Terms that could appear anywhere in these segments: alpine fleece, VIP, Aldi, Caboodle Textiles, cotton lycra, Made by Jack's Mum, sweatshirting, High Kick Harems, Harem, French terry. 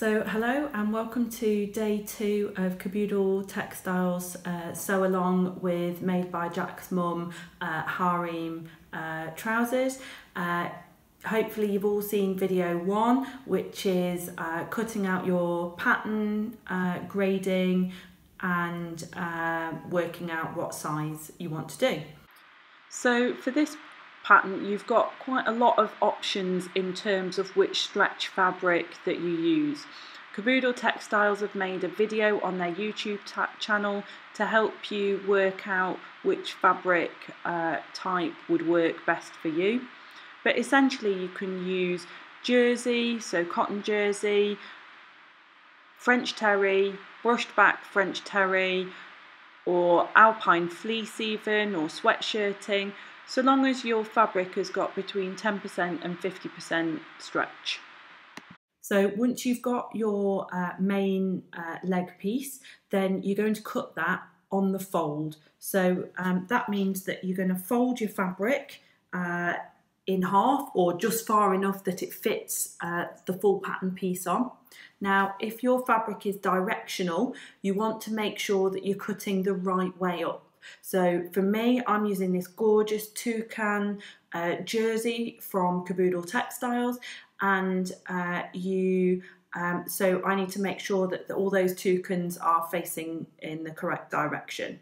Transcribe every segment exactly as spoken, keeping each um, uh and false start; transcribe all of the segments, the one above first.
So hello and welcome to day two of Caboodle Textiles uh, sew along with Made by Jack's Mum uh, Harem uh, trousers. Uh, hopefully you've all seen video one, which is uh, cutting out your pattern, uh, grading and uh, working out what size you want to do. So for this pattern, you've got quite a lot of options in terms of which stretch fabric that you use. Caboodle Textiles have made a video on their YouTube channel to help you work out which fabric uh, type would work best for you. But essentially you can use jersey, so cotton jersey, French terry, brushed back French terry, or alpine fleece even, or sweatshirting. So long as your fabric has got between ten percent and fifty percent stretch. So once you've got your uh, main uh, leg piece, then you're going to cut that on the fold. So um, that means that you're going to fold your fabric uh, in half, or just far enough that it fits uh, the full pattern piece on. Now, if your fabric is directional, you want to make sure that you're cutting the right way up. So for me, I'm using this gorgeous toucan uh, jersey from Caboodle Textiles, and uh, you um, so I need to make sure that the, all those toucans are facing in the correct direction.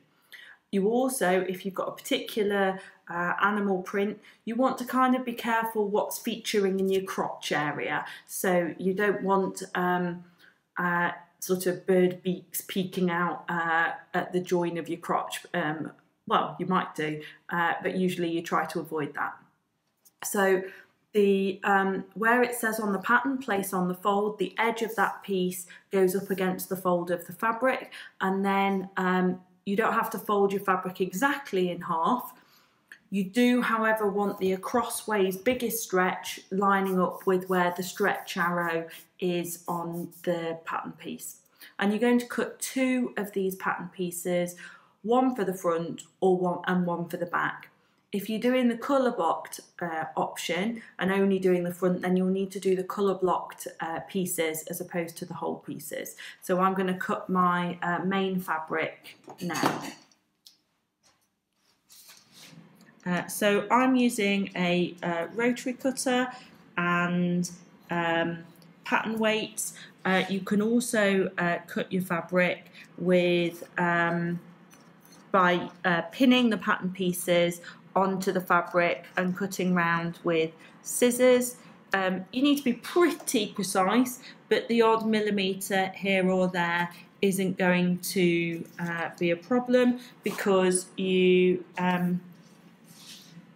You also, if you've got a particular uh, animal print, you want to kind of be careful what's featuring in your crotch area, so you don't want um, uh, sort of bird beaks peeking out uh, at the join of your crotch. Um, well, you might do, uh, but usually you try to avoid that. So the um, where it says on the pattern, place on the fold, the edge of that piece goes up against the fold of the fabric, and then um, you don't have to fold your fabric exactly in half. You do, however, want the acrossways biggest stretch lining up with where the stretch arrow is on the pattern piece. And you're going to cut two of these pattern pieces, one for the front or one and one for the back. If you're doing the colour blocked uh, option and only doing the front, then you'll need to do the colour blocked uh, pieces as opposed to the whole pieces. So I'm going to cut my uh, main fabric now. Uh, so I'm using a uh, rotary cutter and um, pattern weights. Uh, you can also uh, cut your fabric with um, by uh, pinning the pattern pieces onto the fabric and cutting round with scissors. Um, you need to be pretty precise, but the odd millimetre here or there isn't going to uh, be a problem, because you... Um,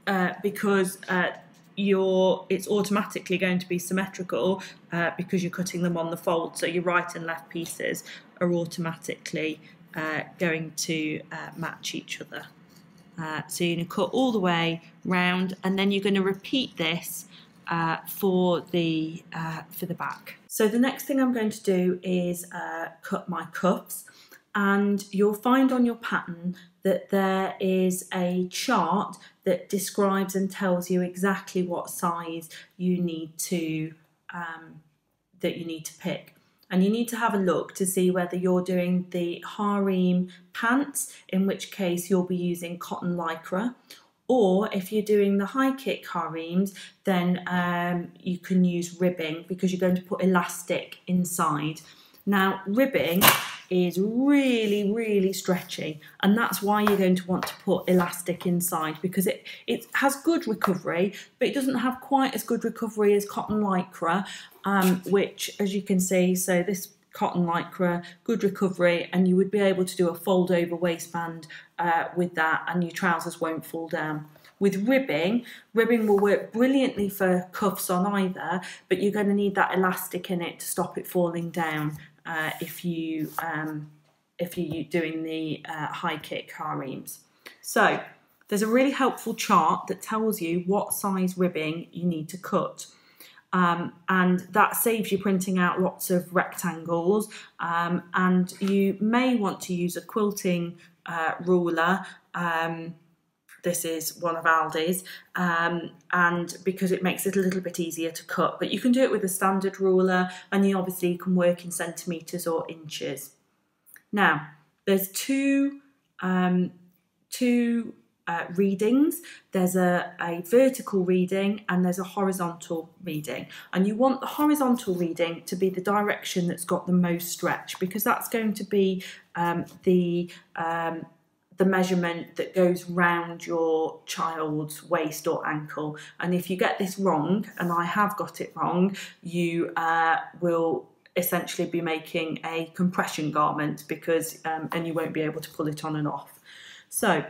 Uh, because uh, you're, it's automatically going to be symmetrical uh, because you're cutting them on the fold, so your right and left pieces are automatically uh, going to uh, match each other. Uh, so you're going to cut all the way round, and then you're going to repeat this uh, for the uh, for the back. So the next thing I'm going to do is uh, cut my cuffs, and you'll find on your pattern that there is a chart that describes and tells you exactly what size you need to um, that you need to pick. And you need to have a look to see whether you're doing the harem pants, in which case you'll be using cotton lycra, or if you're doing the high kick harems, then um, you can use ribbing, because you're going to put elastic inside. Now, ribbing is really, really stretchy, and that's why you're going to want to put elastic inside, because it, it has good recovery, but it doesn't have quite as good recovery as cotton lycra, um, which, as you can see, so this cotton lycra, good recovery, and you would be able to do a fold over waistband uh, with that, and your trousers won't fall down. With ribbing, ribbing will work brilliantly for cuffs on either, but you're going to need that elastic in it to stop it falling down. Uh, if you um, if you're doing the uh, high kick harems. So there's a really helpful chart that tells you what size ribbing you need to cut, um, and that saves you printing out lots of rectangles, um, and you may want to use a quilting uh, ruler um, This is one of Aldi's, um, and because it makes it a little bit easier to cut, but you can do it with a standard ruler, and you obviously can work in centimetres or inches. Now, there's two, um, two uh, readings. There's a, a vertical reading and there's a horizontal reading. And you want the horizontal reading to be the direction that's got the most stretch, because that's going to be um, the, um, the measurement that goes round your child's waist or ankle. And if you get this wrong, and I have got it wrong, you uh, will essentially be making a compression garment, because um, and you won't be able to pull it on and off. So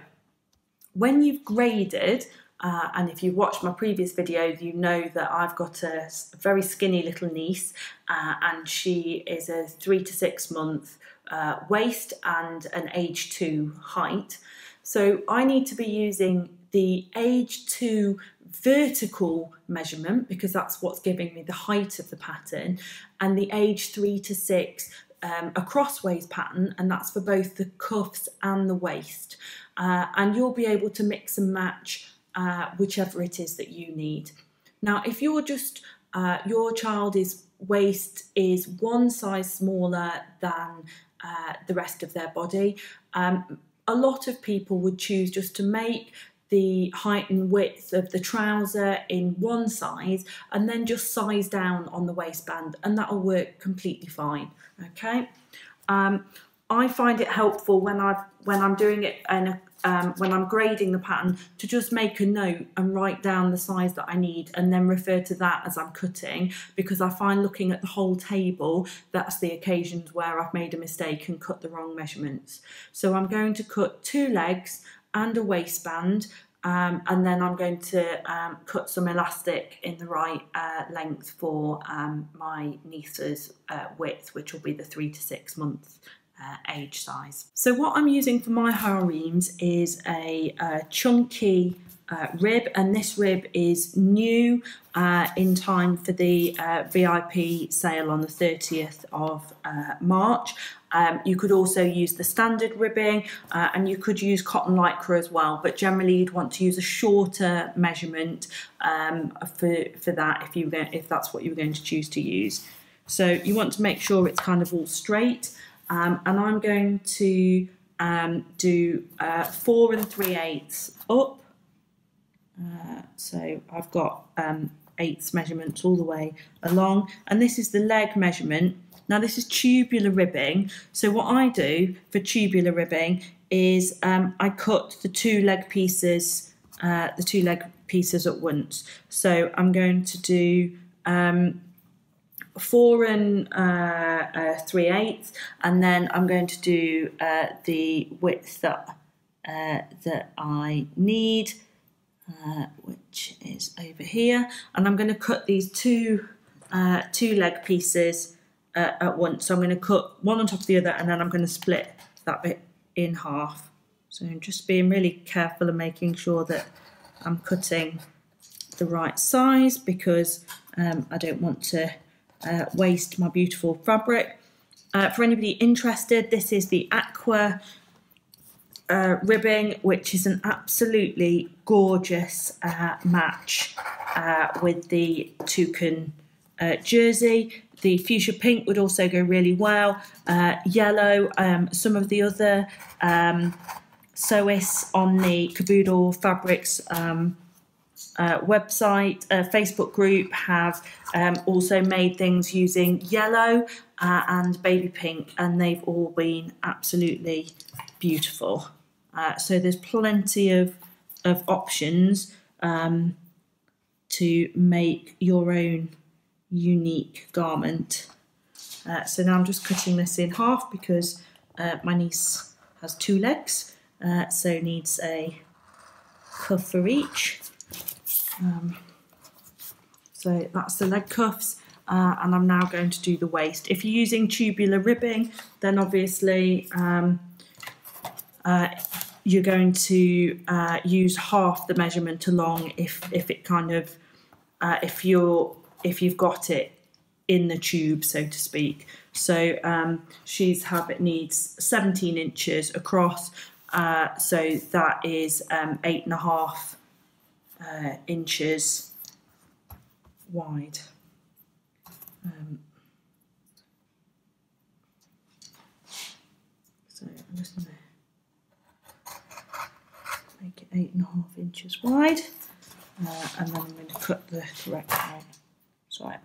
when you've graded, uh, and if you've watched my previous videos, you know that I've got a very skinny little niece, uh, and she is a three to six month uh, waist and an age two height. So I need to be using the age two vertical measurement, because that's what's giving me the height of the pattern, and the age three to six um, a crossways pattern, and that's for both the cuffs and the waist, uh, and you'll be able to mix and match uh, whichever it is that you need. Now, if you're just uh, your child's waist is one size smaller than uh, the rest of their body, um, a lot of people would choose just to make the height and width of the trouser in one size and then just size down on the waistband, and that'll work completely fine, okay? Um, I find it helpful when, I've, when I'm doing it and um, when I'm grading the pattern to just make a note and write down the size that I need and then refer to that as I'm cutting, because I find looking at the whole table, that's the occasions where I've made a mistake and cut the wrong measurements. So I'm going to cut two legs and a waistband, um, and then I'm going to um, cut some elastic in the right uh, length for um, my niece's uh, width, which will be the three to six month uh, age size. So what I'm using for my harems is a, a chunky uh, rib, and this rib is new uh, in time for the uh, V I P sale on the thirtieth of March. Um, you could also use the standard ribbing, uh, and you could use cotton lycra as well, but generally you'd want to use a shorter measurement um, for, for that if, you were, if that's what you were going to choose to use. So you want to make sure it's kind of all straight, um, and I'm going to um, do uh, four and three eighths up. Uh, so I've got um, eighths measurements all the way along, and this is the leg measurement. Now, this is tubular ribbing, so what I do for tubular ribbing is um, I cut the two leg pieces, uh, the two leg pieces at once. So I'm going to do um, four and uh, uh, three eighths, and then I'm going to do uh, the width that uh, that I need, uh, which is over here, and I'm going to cut these two uh, two leg pieces Uh, at once. So I'm going to cut one on top of the other, and then I'm going to split that bit in half. So I'm just being really careful and making sure that I'm cutting the right size, because um, I don't want to uh, waste my beautiful fabric. Uh, for anybody interested, this is the aqua uh, ribbing, which is an absolutely gorgeous uh, match uh, with the toucan uh, jersey. The fuchsia pink would also go really well, uh, yellow, um, some of the other um, sewists on the Caboodle Fabrics um, uh, website, uh, Facebook group have um, also made things using yellow uh, and baby pink, and they've all been absolutely beautiful. Uh, so there's plenty of, of options um, to make your own unique garment. Uh, so now I'm just cutting this in half, because uh, my niece has two legs, uh, so needs a cuff for each. Um, so that's the leg cuffs, uh, and I'm now going to do the waist. If you're using tubular ribbing, then obviously um, uh, you're going to uh, use half the measurement along if, if it kind of, uh, if you're if you've got it in the tube, so to speak. So um, she's have it needs seventeen inches across, Uh, so that is um, eight and a half uh, inches wide. Um, so I'm just going to make it eight and a half inches wide, uh, and then I'm going to cut the correct height. So I